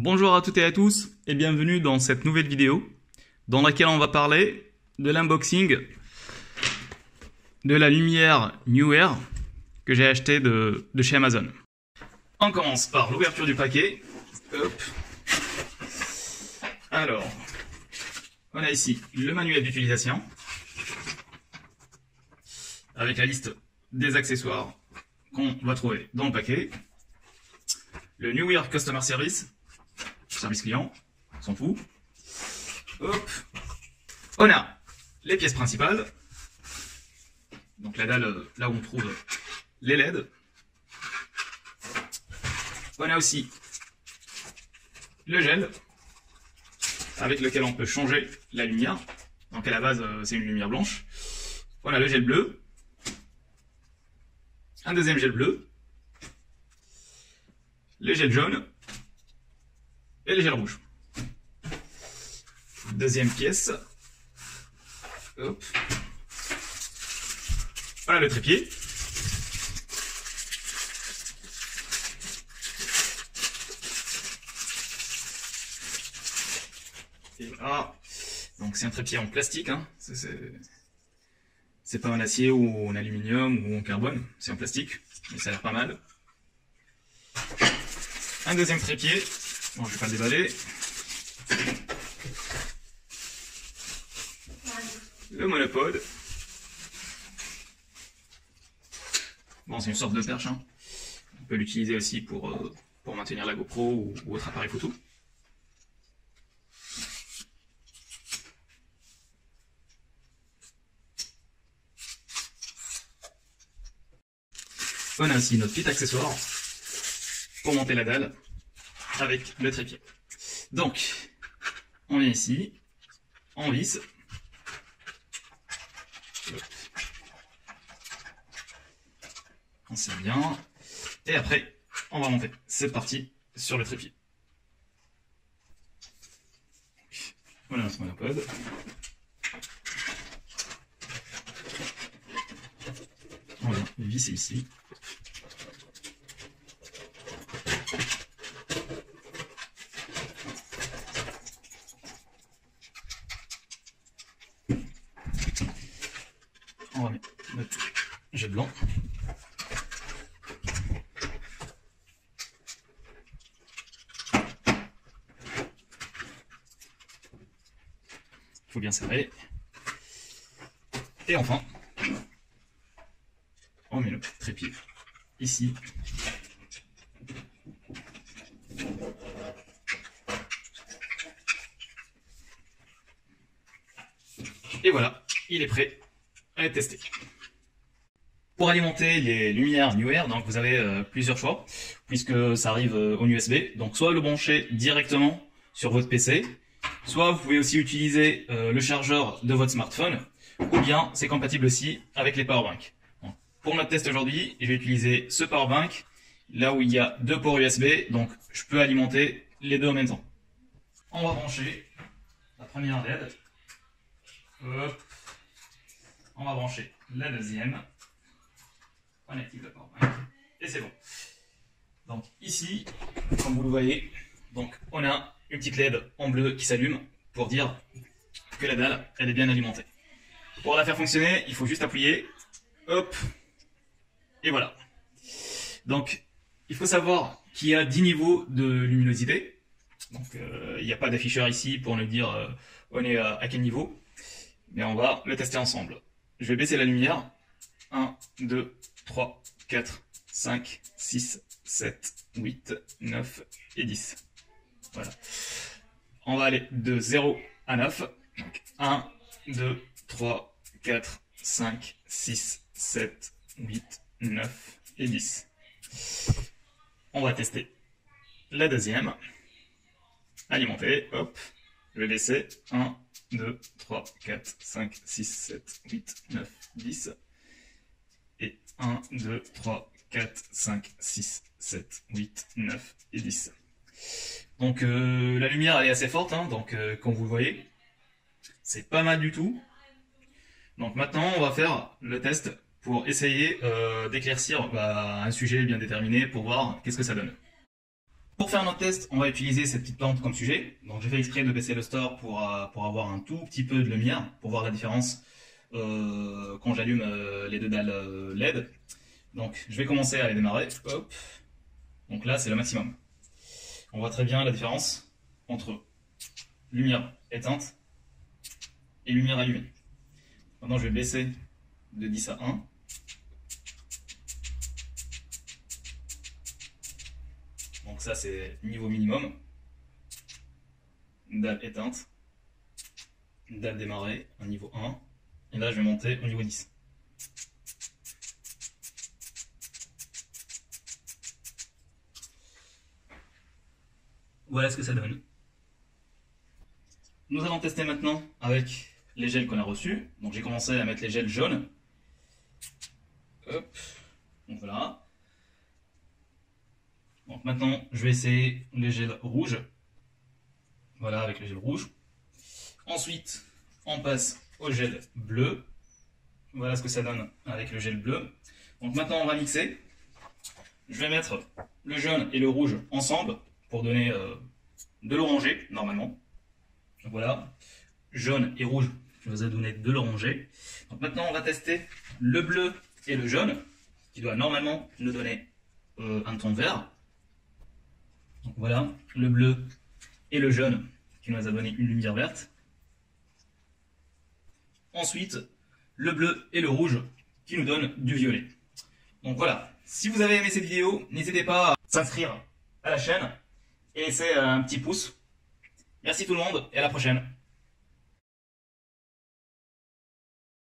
Bonjour à toutes et à tous et bienvenue dans cette nouvelle vidéo dans laquelle on va parler de l'unboxing de la lumière Neewer que j'ai acheté de chez Amazon. On commence par l'ouverture du paquet. Hop. Alors, on a ici le manuel d'utilisation avec la liste des accessoires qu'on va trouver dans le paquet. Le Neewer Customer Service, service client, on s'en fout. Hop. On a les pièces principales, donc la dalle là où on trouve les LED. On a aussi le gel avec lequel on peut changer la lumière. Donc à la base c'est une lumière blanche. On a le gel bleu, un deuxième gel bleu, le gel jaune et le gel rouge. Deuxième pièce. Hop. Voilà le trépied. Et là, donc c'est un trépied en plastique, hein. C'est pas en acier ou en aluminium ou en carbone, c'est en plastique, mais ça a l'air pas mal. Un deuxième trépied, bon je vais pas le déballer. Le monopode. Bon, c'est une sorte de perche, hein. On peut l'utiliser aussi pour maintenir la GoPro ou autre appareil photo. On a aussi notre petit accessoire pour monter la dalle avec le trépied. Donc, on est ici, on visse. On sert bien. Et après, on va monter. C'est parti sur le trépied. Voilà notre monopode. On vient visser ici. On va mettre notre jet blanc. Il faut bien serrer. Et enfin, on met le trépied ici. Et voilà, il est prêt à être testé. Pour alimenter les lumières Neewer, donc vous avez plusieurs choix, puisque ça arrive en USB. Donc soit le brancher directement sur votre PC, soit vous pouvez aussi utiliser le chargeur de votre smartphone, ou bien c'est compatible aussi avec les powerbanks. Donc, pour notre test aujourd'hui, je vais utiliser ce powerbank, là où il y a deux ports USB, donc je peux alimenter les deux en même temps. On va brancher la première LED. Hop. On va brancher la deuxième. On active le powerbank et c'est bon. Donc ici, comme vous le voyez, donc on a une petite LED en bleu qui s'allume pour dire que la dalle elle est bien alimentée. Pour la faire fonctionner, il faut juste appuyer, hop, et voilà. Donc il faut savoir qu'il y a 10 niveaux de luminosité. Donc il n'y a pas d'afficheur ici pour nous dire on est à quel niveau, mais on va le tester ensemble. Je vais baisser la lumière. 1, 2, 3, 4, 5, 6, 7, 8, 9 et 10. Voilà. On va aller de 0 à 9. Donc 1, 2, 3, 4, 5, 6, 7, 8, 9 et 10. On va tester la deuxième. Alimenter, hop. Je vais baisser. 1, 2, 3, 4, 5, 6, 7, 8, 9, 10. Et 1, 2, 3, 4, 5, 6, 7, 8, 9 et 10. Donc la lumière elle est assez forte, hein, donc comme vous le voyez, c'est pas mal du tout. Donc maintenant on va faire le test pour essayer d'éclaircir un sujet bien déterminé pour voir qu'est-ce que ça donne. Pour faire notre test, on va utiliser cette petite plante comme sujet. Donc j'ai fait exprès de baisser le store pour avoir un tout petit peu de lumière, pour voir la différence quand j'allume les deux dalles LED. Donc je vais commencer à les démarrer. Hop. Donc là c'est le maximum. On voit très bien la différence entre lumière éteinte et lumière allumée. Maintenant je vais baisser de 10 à 1. Donc ça c'est niveau minimum, dalle éteinte, dalle démarrée, un niveau 1, et là je vais monter au niveau 10. Voilà ce que ça donne. Nous allons tester maintenant avec les gels qu'on a reçus. Donc j'ai commencé à mettre les gels jaunes. Hop, donc voilà. Donc maintenant, je vais essayer les gels rouges. Voilà, avec les gels rouges. Ensuite, on passe au gel bleu. Voilà ce que ça donne avec le gel bleu. Donc maintenant, on va mixer. Je vais mettre le jaune et le rouge ensemble pour donner de l'orangé, normalement. Donc voilà, jaune et rouge, je vous ai donné de l'orangé. Donc maintenant, on va tester le bleu et le jaune, qui doit normalement nous donner un ton vert. Donc voilà, le bleu et le jaune qui nous a donné une lumière verte. Ensuite, le bleu et le rouge qui nous donnent du violet. Donc voilà, si vous avez aimé cette vidéo, n'hésitez pas à s'inscrire à la chaîne et laisser un petit pouce. Merci tout le monde et à la prochaine.